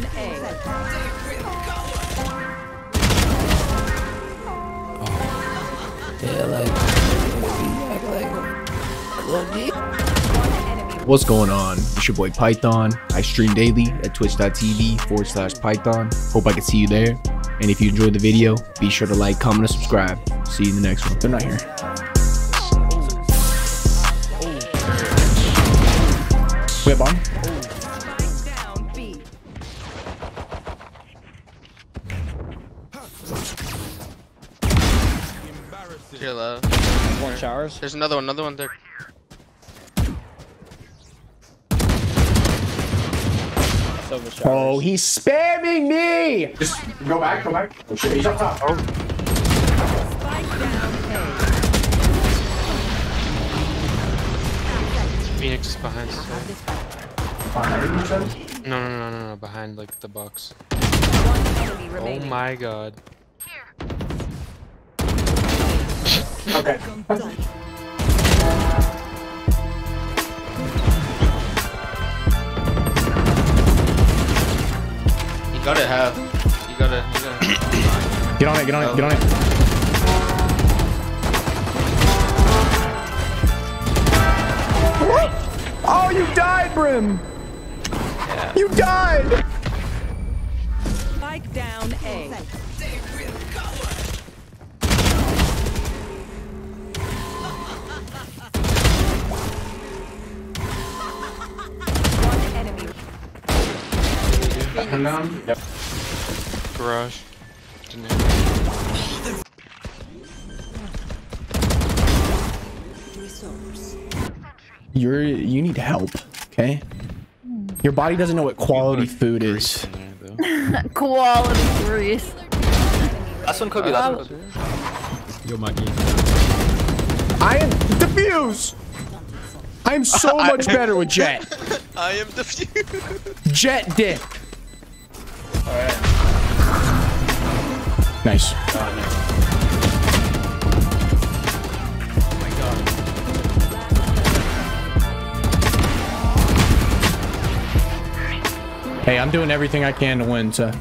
Zone A. Yeah, like, what's going on? It's your boy Python. I stream daily at twitch.tv/Python. Hope I can see you there. And if you enjoyed the video, be sure to like, comment, and subscribe. See you in the next one. They're not here. Wait, bomb. You're low. One showers. There's another one there. Oh, he's spamming me! Just go back, go back. Oh, shit, he's up top. Oh. Phoenix is behind. Behind? No, behind like the box. Oh my god. Okay. You gotta have. You gotta. Get on it, get on it, get on it. What? Oh, you died, Brim! Yeah. You died! Spike down A. Yep. Garage. Didn't hit me. You need help, okay? Your body doesn't know what quality food is. Quality grease. Last one could be last one. Yo, Mikey. I am defused. I am so much better with Jet. I am defused. Jet dick. All right. Nice. Oh my god. Hey, I'm doing everything I can to win, so.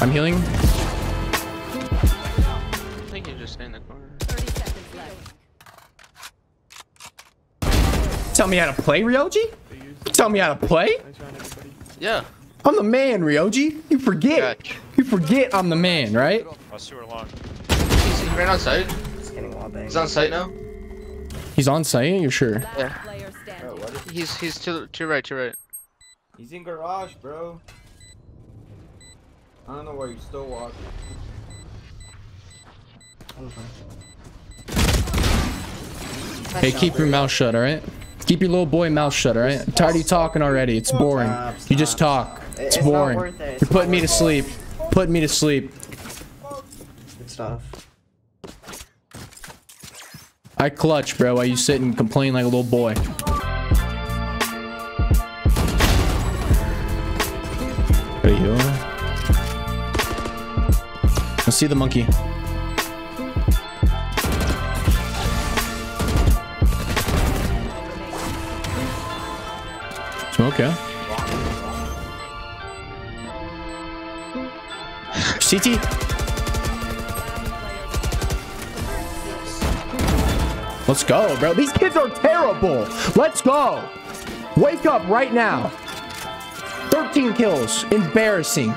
I'm healing. I think you just stay in the corner. 30 seconds left. Tell me how to play, Ryoji? Tell me how to play? Yeah. I'm the man, Ryoji. You forget. Gotcha. You forget I'm the man, right? He's right on site. He's on site now. He's on site? You're sure? Yeah. He's to right, to right. He's in garage, bro. I don't know why you're still walking. Hey, keep your mouth shut, alright? Keep your little boy mouth shut, alright? I'm tired of you talking already. It's boring. You just talk. It's boring. You're putting me to sleep. Putting me to sleep. Good stuff. I clutch, bro, while you sit and complain like a little boy. What are you doing? Let's see the monkey. Smoke, yeah. CT. Let's go, bro. These kids are terrible. Let's go. Wake up right now. 13 kills. Embarrassing.